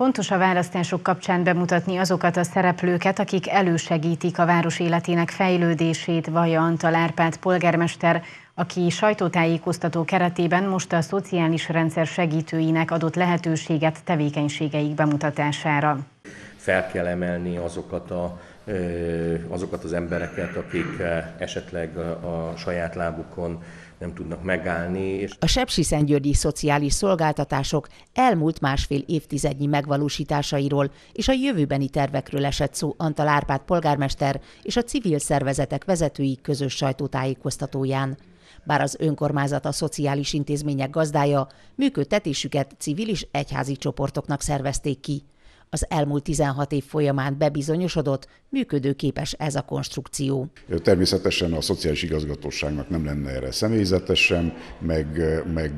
Fontos a választások kapcsán bemutatni azokat a szereplőket, akik elősegítik a város életének fejlődését, vallja Antal Árpád polgármester, aki sajtótájékoztató keretében most a szociális rendszer segítőinek adott lehetőséget tevékenységeik bemutatására. Fel kell emelni azokat az embereket, akik esetleg a saját lábukon nem tudnak megállni. A Sepsi-Szentgyörgyi Szociális Szolgáltatások elmúlt másfél évtizednyi megvalósításairól és a jövőbeni tervekről esett szó Antal Árpád polgármester és a civil szervezetek vezetői közös sajtótájékoztatóján. Bár az önkormányzat a szociális intézmények gazdája, működtetésüket civil és egyházi csoportoknak szervezték ki. Az elmúlt 16 év folyamán bebizonyosodott, működőképes ez a konstrukció. Természetesen a szociális igazgatóságnak nem lenne erre személyzete sem, meg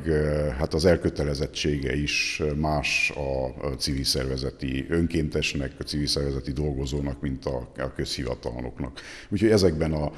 az elkötelezettsége is más a civil szervezeti önkéntesnek, a civil szervezeti dolgozónak, mint a közhivatalnoknak. Úgyhogy ezekben a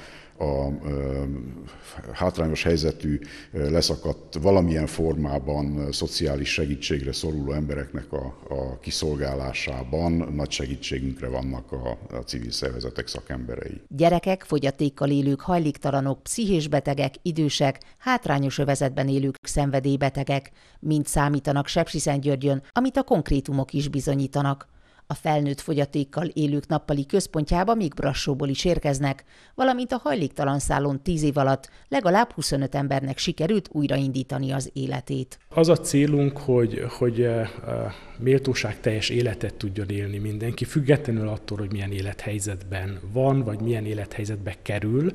hátrányos helyzetű, leszakadt valamilyen formában szociális segítségre szoruló embereknek a kiszolgálásában nagy segítségünkre vannak a civil szervezetek szakemberei. Gyerekek, fogyatékkal élők, hajléktalanok, pszichés betegek, idősek, hátrányos övezetben élők, szenvedélybetegek mind számítanak Sepsiszentgyörgyön, amit a konkrétumok is bizonyítanak. A felnőtt fogyatékkal élők nappali központjába még Brassóból is érkeznek, valamint a hajléktalan szállón 10 év alatt legalább 25 embernek sikerült újraindítani az életét. Az a célunk, hogy méltóságteljes életet tudjon élni mindenki, függetlenül attól, hogy milyen élethelyzetben van, vagy milyen élethelyzetbe kerül,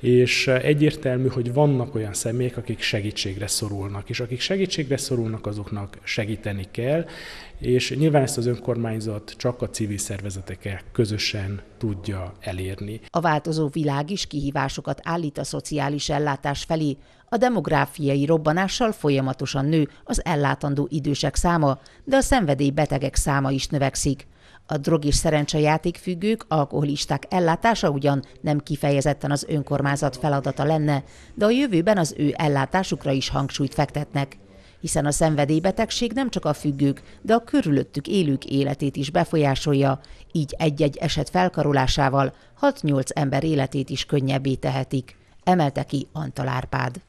és egyértelmű, hogy vannak olyan személyek, akik segítségre szorulnak, és akik segítségre szorulnak, azoknak segíteni kell, és nyilván ezt az önkormányzat csak a civil szervezetekkel közösen tudja elérni. A változó világ is kihívásokat állít a szociális ellátás felé. A demográfiai robbanással folyamatosan nő az ellátandó idősek száma, de a szenvedélybetegek száma is növekszik. A drog- és szerencsejátékfüggők, alkoholisták ellátása ugyan nem kifejezetten az önkormányzat feladata lenne, de a jövőben az ő ellátásukra is hangsúlyt fektetnek. Hiszen a szenvedélybetegség nem csak a függők, de a körülöttük élők életét is befolyásolja, így egy-egy eset felkarolásával 6-8 ember életét is könnyebbé tehetik, emelte ki Antal Árpád.